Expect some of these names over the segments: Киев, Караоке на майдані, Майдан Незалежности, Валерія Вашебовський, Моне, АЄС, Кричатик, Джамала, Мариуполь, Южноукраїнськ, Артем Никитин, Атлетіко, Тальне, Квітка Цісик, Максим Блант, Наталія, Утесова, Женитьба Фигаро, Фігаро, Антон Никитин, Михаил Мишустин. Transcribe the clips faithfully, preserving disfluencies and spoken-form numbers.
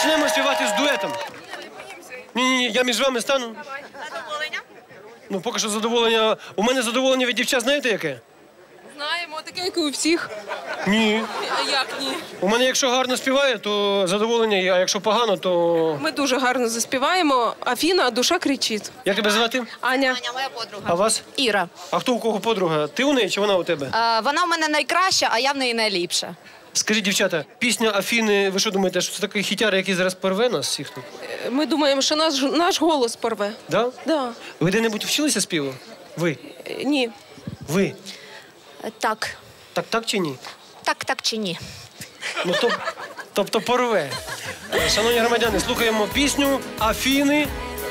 Почнемо співати з дуетом. Ні-ні-ні, я між вами стану. Задоволення? Ну, поки що задоволення. У мене задоволення від дівчат, знаєте, яке? Знаємо, таке, як і у всіх. Ні. А як ні? У мене, якщо гарно співає, то задоволення, а якщо погано, то... Ми дуже гарно заспіваємо, а Фіна, душа кричить. Як тебе звати? Аня. Аня, моя подруга. А вас? Іра. А хто у кого подруга? Ти у неї чи вона у тебе? А, вона у мене найкраща, а я в неї найліпша. Скажіть, дівчата, пісня Афіни, ви що думаєте, що це такий хітяр, який зараз порве нас всіх тут? Ми думаємо, що наш, наш голос порве. Да? Да. Ви де-небудь вчилися співу? Ви? Ні. Ви? Так. Так, так чи ні? Так, так чи ні. Ну, тоб, тобто порве. Шановні громадяни, слухаємо пісню Афіни.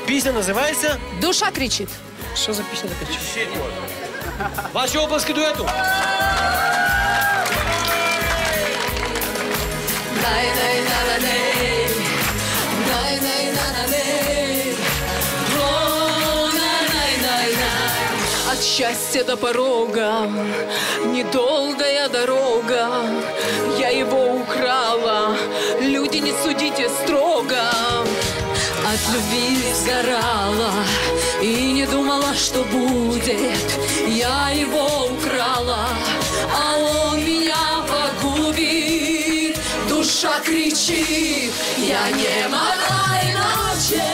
Пісня називається «Душа кричить». Що за пісня така? Ваші оплески дуету. Най-най-на-на-ней, най-най-на-на-ней, о-най-най-най. От счастья до порога, недолгая дорога, я его украла, люди не судите строго. От любви сгорала и не думала, что будет, я его украла, а он меня погубил. Душа кричит, я не могла иначе,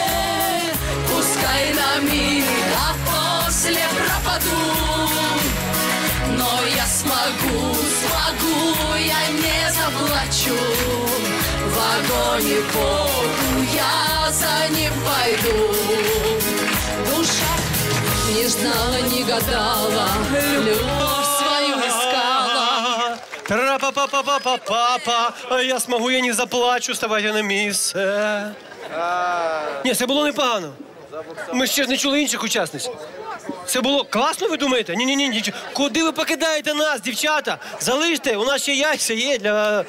пускай на миг, а после пропаду. Но я смогу, смогу, я не заплачу, в огонь и воду я за ним пойду. Душа не знала, не гадала, любовь свою искала. Тра-па-па-па-па-па-па-па, а я смогу, я не заплачу, ставайте на місце. Ні, це було непогано. Ми ще ж не чули інших учасниць. Це було класно, ви думаєте? Ні-ні-ні, куди ви покидаєте нас, дівчата? Залиште, у нас ще яйця є для...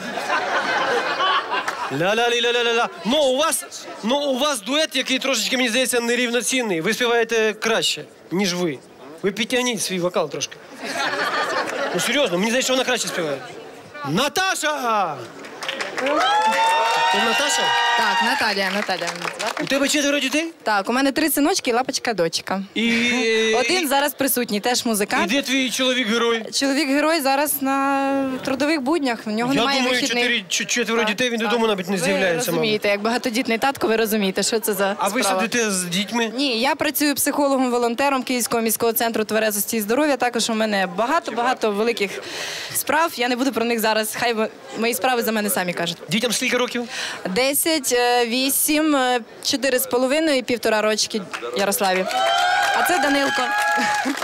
Ля-ля-ля-ля-ля-ля-ля. Ну, у вас, ну, у вас дует, який трошечки, мені здається, нерівноцінний. Ви співаєте краще, ніж ви. Ви підтягніть свій вокал трошки. Ну, серйозно, мені здається, що вона краще співає. Наташа! Ти Наташа? Так, Наталія, Наталія. У тебе четверо дітей? Так, у мене три синочки і лапочка-дочка. І... Один зараз присутній, теж музикант. І де твій чоловік-герой? Чоловік-герой зараз на трудових буднях, в нього немає вихідних. Я думаю, четверо дітей, він додому навіть не з'являється. Ви розумієте, як багатодітний татко, ви розумієте, що це за справа. А ви сидите з дітьми? Ні, я працюю психологом-волонтером Київського міського центру тверезості і здоров'я. Також у мене багато-багато великих справ. Я не буду про них зараз, хай мої справи за мене самі кажуть. Дітям скільки років? Десять, вісім, чотири з половиною і півтора рочки Ярославі. А це Данилко.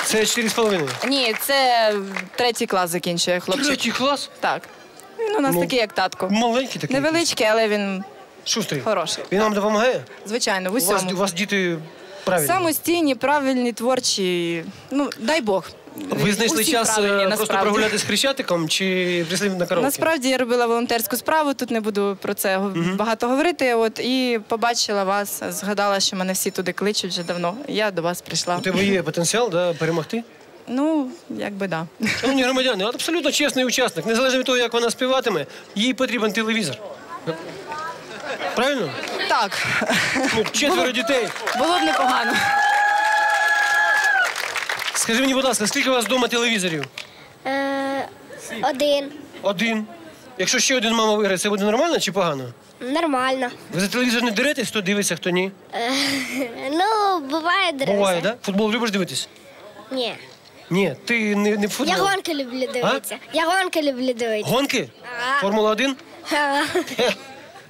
Це чотири з половиною? Ні, це третій клас закінчує хлопчик. Третій клас? Так. Він у нас такий, як татко. Маленький такий? Невеличкий, але він хороший. Він вам допомагає? Звичайно, в усьому. У вас діти правильні? Самостійні, правильні, творчі. Ну, дай Бог. Ви знайшли час просто прогулятися з Кричатиком чи прийшли на караоке? Насправді я робила волонтерську справу, тут не буду про це багато говорити. І побачила вас, згадала, що мене всі туди кличуть вже давно. Я до вас прийшла. У тебе є потенціал перемогти? Ну, якби так. Шановні громадяни, абсолютно чесний учасник. Незалежно від того, як вона співатиме, їй потрібен телевізор. Правильно? Так. Четверо дітей. Було б непогано. Скажи мені, будь ласка, скільки у вас вдома телевізорів? Один. Один? Якщо ще один мама виграє, це буде нормально чи погано? Нормально. Ви за телевізор не деретесь, хто дивиться, хто ні? Ну, буває дереться. Буває, так? Футбол любиш дивитись? Ні. Ні? Ти не футбол? Я гонки люблю дивитися. Я гонки люблю дивитися. Гонки? Формула один?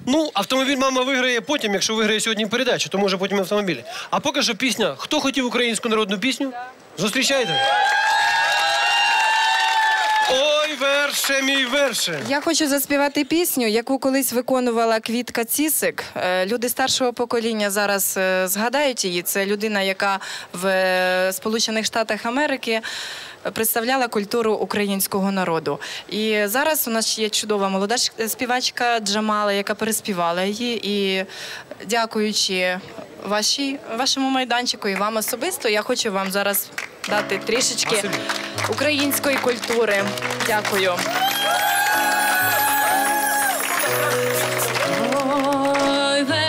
Ну, автомобіль мама виграє потім, якщо виграє сьогодні передачу, то може потім автомобілі. А поки що пісня. Хто хотів українську народну пісню? Зустрічайте. Ой, верше, мій верше. Я хочу заспівати пісню, яку колись виконувала Квітка Цісик. Люди старшого покоління зараз згадають її. Це людина, яка в Сполучених Штатах Америки представляла культуру українського народу. І зараз у нас є чудова молода співачка Джамала, яка переспівала її. І дякуючи вашому майданчику і вам особисто, я хочу вам зараз дати трішечки української культури. Дякую.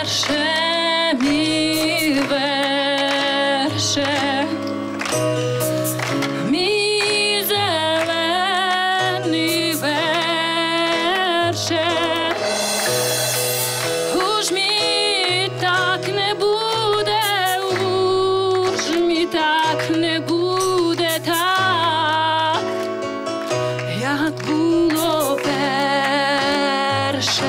Верше, мій верше, мій зелений верше, уж мій так не буде, уж мій так не буде так, як було перше.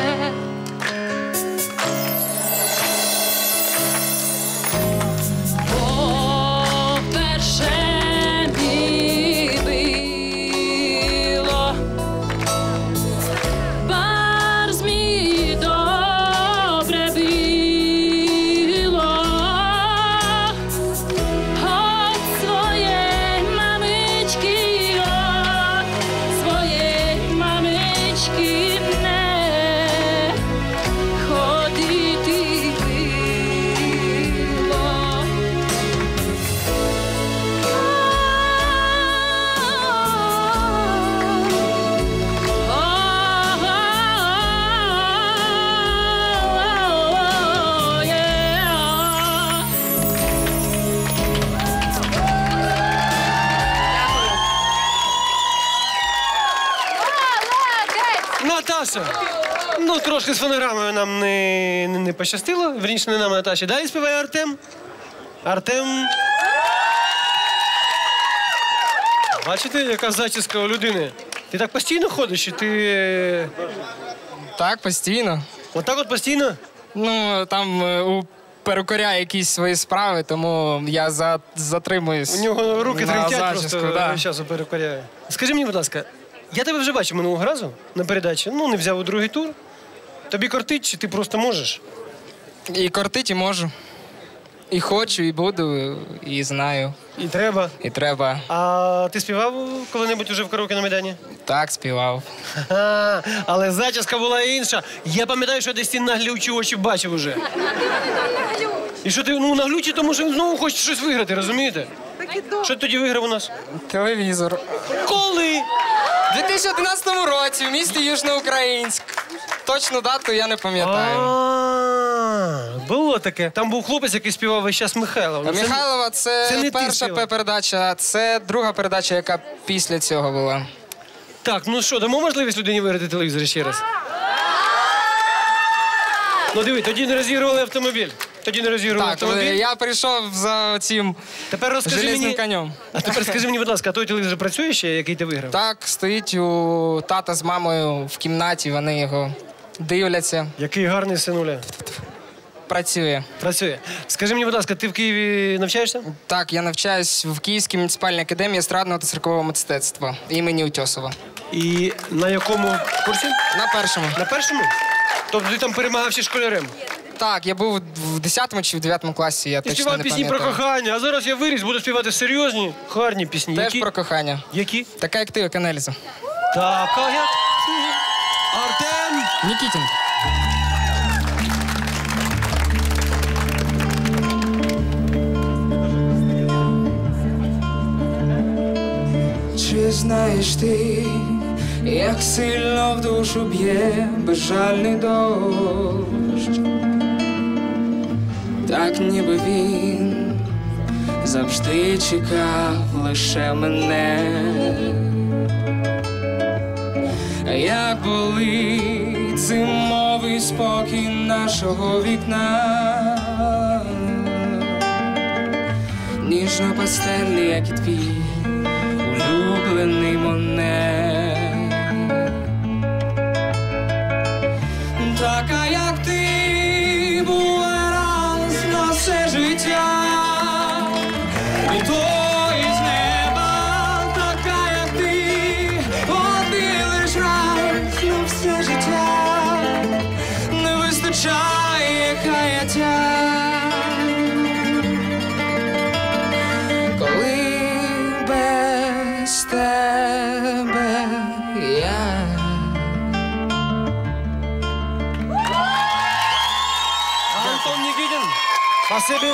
Ну, трошки з фонограмою нам не, не, не пощастило. Вірніше, не нам, а Наташі. Далі співає Артем. Артем. Бачите, яка зачіска у людини? Ти так постійно ходиш, чи ти... Так, постійно. Отак от постійно? Ну, там у перукаря якісь свої справи, тому я за... затримуюсь. У нього руки тремтять просто зараз у перукаря. Скажи мені, будь ласка, я тебе вже бачив минулого разу на передачі, ну, не взяв у другий тур. Тобі кортить, чи ти просто можеш? І кортить, і можу. І хочу, і буду, і знаю. І треба? І треба. А ти співав коли-небудь уже в караоке на Майдані? Так, співав. А, але зачіска була інша. Я пам'ятаю, що десь ти наглючі очі бачив уже. І що ти, ну, наглючі, тому що знову хочеш щось виграти, розумієте? Що ти тоді виграв у нас? Телевізор. Коли? У дві тисячі одинадцятому році в місті Южноукраїнськ. Точну дату я не пам'ятаю. Було таке. Там був хлопець, який співав весь час Михайлова. Михайлова – це перша передача, це друга передача, яка після цього була. Так, ну що, дамо можливість людині виграти телевізор ще раз? Ну диви, тоді не розігрували автомобіль. Тоді не розігрували автомобіль. Так, я прийшов за цим железним конем. А тепер скажи мені, будь ласка, а той телевізор працює ще, який ти виграв? Так, стоїть у тата з мамою в кімнаті, вони його дивляться. Який гарний синуля. Працює. Працює. Скажи мені, будь ласка, ти в Києві навчаєшся? Так, я навчаюсь в Київській муніципальній академії естрадного та циркового мистецтва імені Утесова. І на якому курсі? На першому. На першому? Тобто ти там перемагав ще школярем? Так, я був в десятому чи в дев'ятому класі, я ти точно не пам'ятаю. Ти співав пісні про кохання, а зараз я виріс, буду співати серйозні, гарні пісні. Теж які? Про кохання. Які? Така, як ти, як Аналіза. Така, як ти. Артем Никитин. Чи знаєш ти, як сильно в душу б'є безжальний дощ? Так, ніби він завжди чекав лише мене. Як болить зимовий спокій нашого вікна, ніжно-пастельний, як і твій улюблений Моне. Така, як ти була все життя, і то із неба, така, як ти, один лиш раз на все життя, не вистачає каяття. Коли без тебе я. Антон Никитин. Спасибо.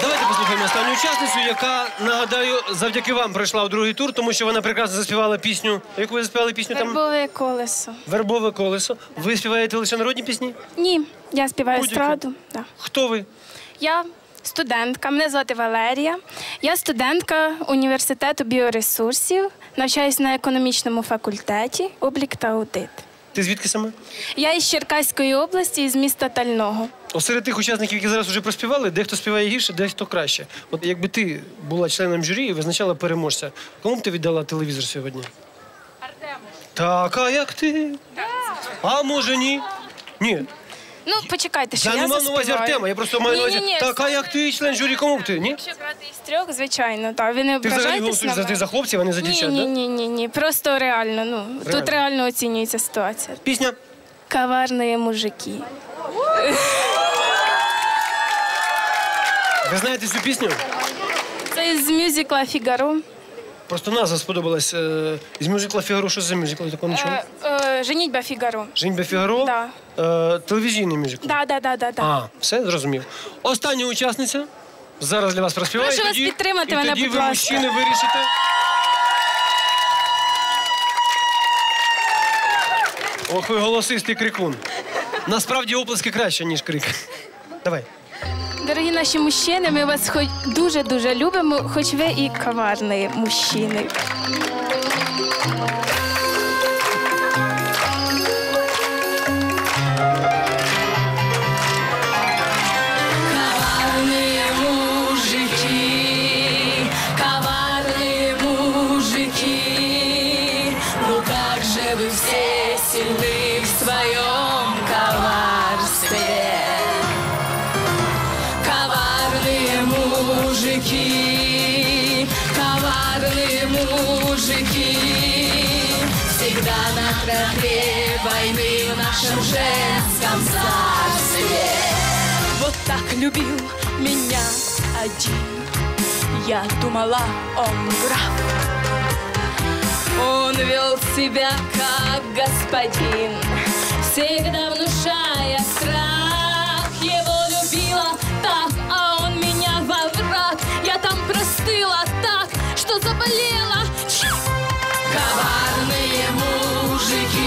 Давайте послушаем. слухаємо останню учасницю, яка, нагадаю, завдяки вам прийшла у другий тур, тому що вона прекрасно заспівала пісню. Яку ви заспівали пісню там? Вербове колесо. Вербове колесо. Ви співаєте лише народні пісні? Ні, я співаю естраду. Да. Хто ви? Я студентка, мене звати Валерія. Я студентка університету біоресурсів, навчаюсь на економічному факультеті, облік та аудит. Ти звідки саме? Я із Черкаської області, із міста Тального. Серед тих учасників, які зараз вже проспівали, дехто співає гірше, дехто краще. От якби ти була членом журі і визначала переможця, кому б ти віддала телевізор сьогодні? Артему. Така як ти? Да. А може ні? Ні. Ну, почекайте, що я заспіваю. Я не маю на увазі Артема, я просто маю на увазі, така як ти, член журі, кому б ти, ні? Якщо брати із трьох, звичайно, так, ви не ображаєтесь на мене. Ти взагалі голосуєш завжди за хлопців, а не за дівчат, так? Ні-ні-ні, просто реально, ну, тут реально оцінюється ситуація. Пісня? «Коварні мужики». Ви знаєте цю пісню? Це з мюзикла «Фігаро». Просто назва сподобалась. З мюзикла «Фігаро» що за мюзикл? «Женитьба Фигаро». «Женитьба Фигаро»? Телевізійний мюзикл? Так, так. Все, зрозумів. Остання учасниця. Зараз для вас проспіває. Прошу вас підтримати мене, будь ласка. І тоді ви, мужчини, вирішите. Ох, ви голосистий крикун. Насправді, оплески краще, ніж крик. Давай. Дорогі наші мужчини, ми вас дуже-дуже любимо, хоч ви і коварні мужчини. Войны в нашем женском царстве. Вот так любил меня один. Я думала, он граф. Он вел себя как господин, всегда внушая страх. Его любила так, а он меня во враг. Я там простыла так, что заболела. Коварные мужики,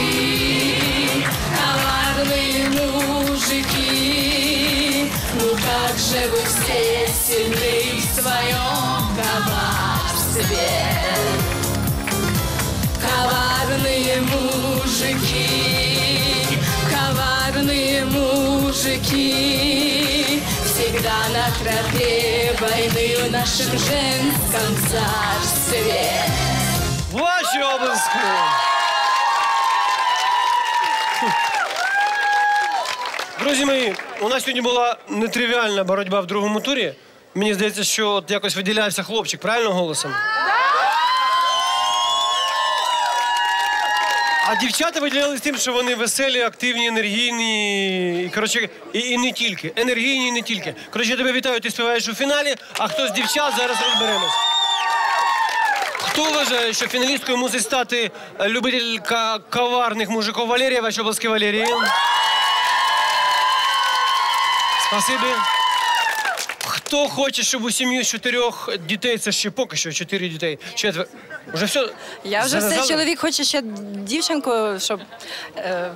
коварные мужики, ну как же вы все сильны в своем коварстве. Коварные мужики, коварные мужики, всегда на тропе войны в нашем женском царстве. Ваші обласки! Друзі мої, у нас сьогодні була нетривіальна боротьба в другому турі. Мені здається, що якось виділявся хлопчик, правильно, голосом? А дівчата виділялися тим, що вони веселі, активні, енергійні, коротше, і не тільки. Енергійні і не тільки. Коротше, я тебе вітаю, ти співаєш у фіналі, а хто з дівчат, зараз розберемось. Хто вважає, що фіналісткою мусить стати любителька коварних мужиків Валерія Вашебовський Валерії? Спасибі. Хто хоче, щоб у сім'ю з чотирьох дітей, це ще поки що чотири дітей, четвер... Вже все? Я вже все, чоловік хоче ще дівчинку, щоб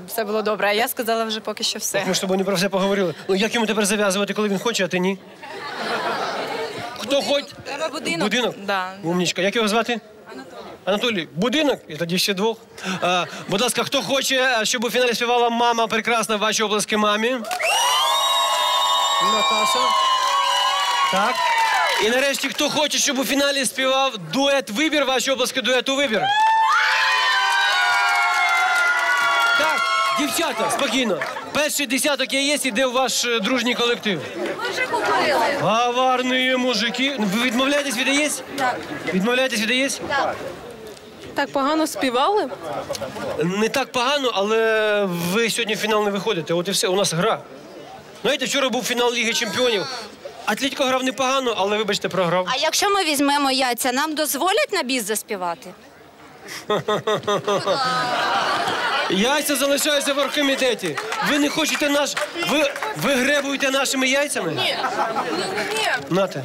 все було добре, а я сказала вже поки що все. Ми ж з тобою не про все поговорили. Ну як йому тепер зав'язувати, коли він хоче, а ти ні? Хто хоч? Будинок. Будинок? Да. Умнічка. Як його звати? Анатолій. Анатолій. Будинок? І тоді ще двох. А, будь ласка, хто хоче, щоб у фіналі співала мама прекрасна, ваші обласки мамі? Наташа. Так. І нарешті, хто хоче, щоб у фіналі співав дует-вибір, ваші обласки дуету-вибір? Так, дівчата, спокійно. Перший десяток я є, іде в ваш дружній колектив. Коварні мужики. Ви відмовляєтесь від АЄС? Так. Відмовляєтесь від АЄС? Так. Так погано співали? Не так погано, але ви сьогодні в фінал не виходите. От і все, у нас гра. Знаєте, вчора був фінал Ліги Чемпіонів. Атлетіко грав непогано, але, вибачте, програв. А якщо ми візьмемо яйця, нам дозволять на біс заспівати? Яйця залишаються в оргкомітеті. Ви не хочете наш... Ви... ви гребуєте нашими яйцями? Ні. Нате.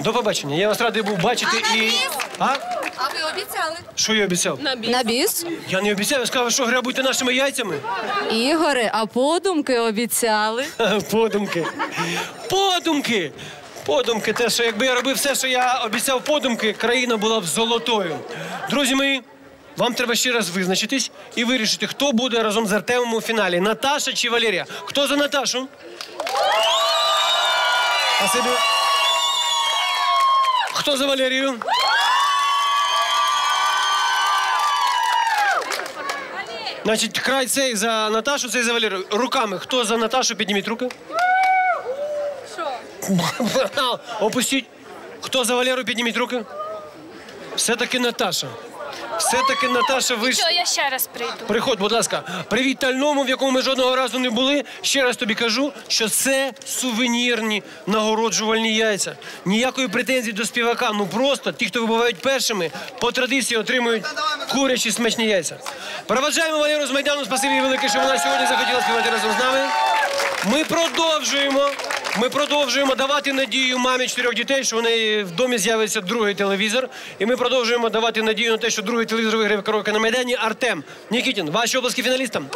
До побачення. Я вас радий був бачити а і... А? А ви обіцяли? Що я обіцяв? На біс. На біс? Я не обіцяв, я сказав, що грабуйте нашими яйцями. Ігоре, а подумки обіцяли? Подумки. Подумки! Подумки, те, що якби я робив все, що я обіцяв подумки, країна була б золотою. Друзі мої, вам треба ще раз визначитись і вирішити, хто буде разом з Артемом у фіналі. Наташа чи Валерія? Хто за Наташу? Спасибо. Хто за Валерію? Значить, край цей за Наташу, цей за Валерію. Руками. Хто за Наташу? Підніміть руки. Що? Опустіть. Хто за Валерію? Підніміть руки. Все-таки Наташа. Все-таки Наташа вийшла. Нічого, я ще раз прийду. Приходь, будь ласка. Привіт Тальному, в якому ми жодного разу не були. Ще раз тобі кажу, що це сувенірні нагороджувальні яйця. Ніякої претензії до співака. Ну просто ті, хто вибувають першими, по традиції отримують курячі смачні яйця. Проводжаємо Валеру з Майдану. Спасибі їй велике, що вона сьогодні захотіла співати разом з нами. Ми продовжуємо. Ми продовжуємо давати надію мамі чотирьох дітей, що в неї в домі з'явиться другий телевізор. І ми продовжуємо давати надію на те, що другий телевізор виграє кроки на Майдані. Артем Никитин, ваші обласки фіналістам.